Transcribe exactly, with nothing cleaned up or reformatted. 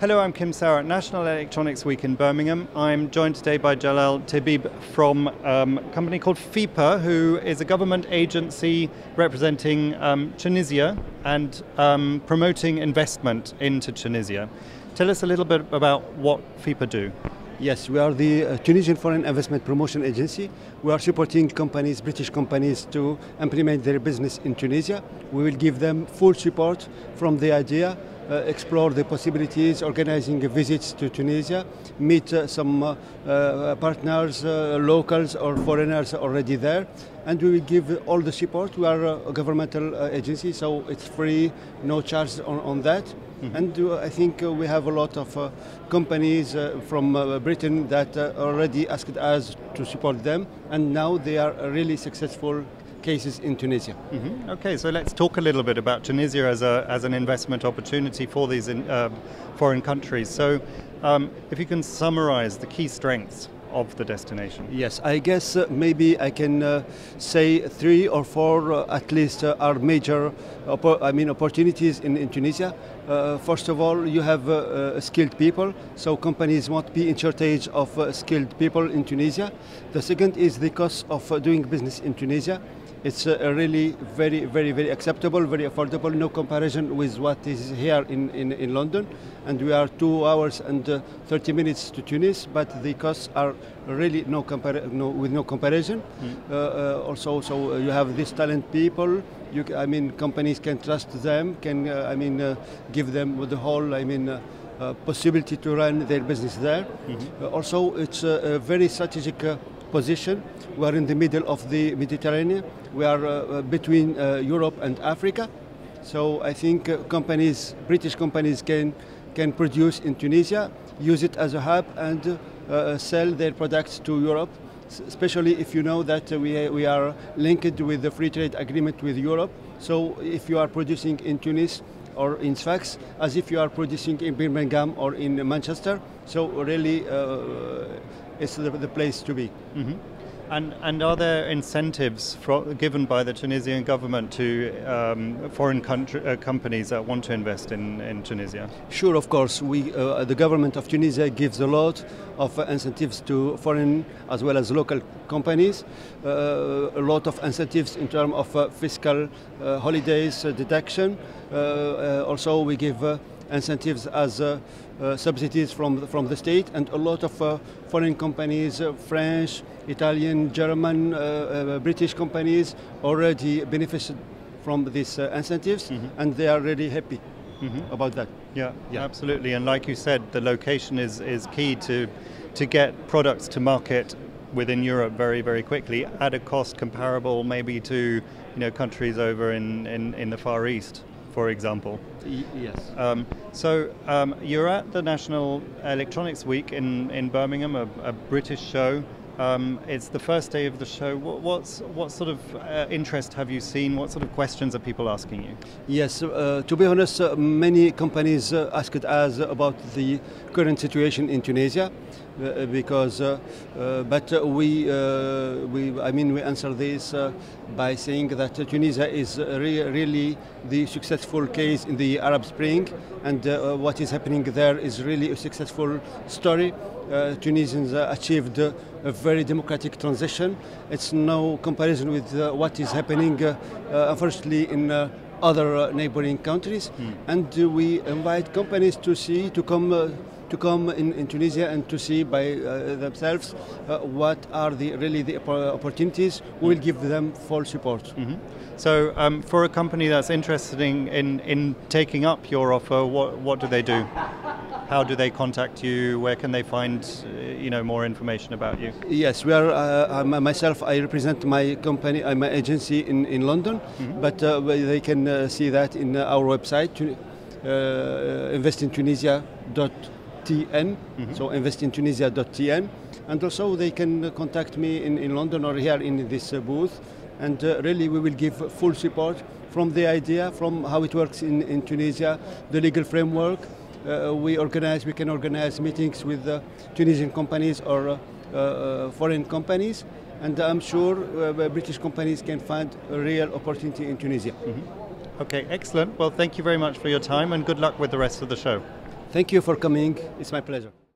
Hello, I'm Kim Sauer at National Electronics Week in Birmingham. I'm joined today by Jalel Tebib from um, a company called FIPA, who is a government agency representing um, Tunisia and um, promoting investment into Tunisia. Tell us a little bit about what FIPA do. Yes, we are the Tunisian Foreign Investment Promotion Agency. We are supporting companies, British companies, to implement their business in Tunisia. We will give them full support from the idea, Uh, explore the possibilities, organizing visits to Tunisia, meet uh, some uh, uh, partners, uh, locals or foreigners already there, and we will give all the support. We are a governmental uh, agency, so it's free, no charge on, on that. Mm-hmm. And uh, I think uh, we have a lot of uh, companies uh, from uh, Britain that uh, already asked us to support them, and now they are really successful cases in Tunisia. Mm-hmm. Okay, so let's talk a little bit about Tunisia as a as an investment opportunity for these in, uh, foreign countries. So, um, if you can summarize the key strengths of the destination. Yes, I guess uh, maybe I can uh, say three or four uh, at least uh, are major I mean opportunities in, in Tunisia. Uh, first of all, you have uh, uh, skilled people, so companies won't be in shortage of uh, skilled people in Tunisia. The second is the cost of uh, doing business in Tunisia. It's uh, really very, very, very acceptable, very affordable, no comparison with what is here in, in, in London. And we are two hours and uh, thirty minutes to Tunis, but the costs are really no, compar no with no comparison. Mm. Uh, uh, also, so you have these talented people. You, I mean, companies can trust them, can, uh, I mean, uh, give them the whole, I mean, uh, uh, possibility to run their business there. Mm-hmm. Uh, also, it's uh, a very strategic uh, position. We are in the middle of the Mediterranean. We are uh, between uh, Europe and Africa. So I think uh, companies, British companies can, can produce in Tunisia, use it as a hub and uh, sell their products to Europe, especially if you know that uh, we, we are linked with the free trade agreement with Europe. So if you are producing in Tunis or in Sfax, as if you are producing in Birmingham or in Manchester, so really uh, it's the, the place to be. Mm-hmm. And, and are there incentives for, given by the Tunisian government to um, foreign country, uh, companies that want to invest in, in Tunisia? Sure, of course. We, uh, the government of Tunisia gives a lot of uh, incentives to foreign as well as local companies. Uh, a lot of incentives in terms of uh, fiscal uh, holidays, uh, deduction. Uh, uh, also, we give uh, incentives as uh, uh, subsidies from the, from the state, and a lot of uh, foreign companies, uh, French, Italian, German, uh, uh, British companies already benefited from these uh, incentives. Mm-hmm. And they are really happy mm-hmm. about that. Yeah, yeah, absolutely. And like you said, the location is, is key to, to get products to market within Europe very, very quickly at a cost comparable maybe to you know countries over in, in, in the Far East, for example. Yes. Um, so um, you're at the National Electronics Week in, in Birmingham, a, a British show. Um, it's the first day of the show. What, what's, what sort of uh, interest have you seen? What sort of questions are people asking you? Yes, uh, to be honest, uh, many companies uh, asked us about the current situation in Tunisia, uh, because, uh, uh, but uh, we, uh, we, I mean, we answer this uh, by saying that uh, Tunisia is re really the successful case in the Arab Spring, and uh, what is happening there is really a successful story. Uh, Tunisians uh, achieved uh, a very democratic transition. It's no comparison with uh, what is happening, uh, uh, unfortunately, in uh, other uh, neighboring countries. Mm. And uh, we invite companies to see, to come, uh, to come in, in Tunisia and to see by uh, themselves uh, what are the really the opportunities. We will give them full support. Mm-hmm. So, um, for a company that's interested in, in in taking up your offer, what what do they do? How do they contact you? Where can they find, you know, more information about you? Yes, we are. Uh, myself, I represent my company, uh, my agency in in London, mm-hmm. but uh, they can uh, see that in our website, uh, investin tunisia dot t n. Mm-hmm. So investin tunisia dot t n, and also they can contact me in in London or here in this uh, booth, and uh, really we will give full support from the idea, from how it works in in Tunisia, the legal framework. Uh, we organize, we can organize meetings with uh, Tunisian companies or uh, uh, foreign companies, and I'm sure uh, British companies can find a real opportunity in Tunisia. Mm-hmm. Okay, excellent. Well, thank you very much for your time, and good luck with the rest of the show. Thank you for coming. It's my pleasure.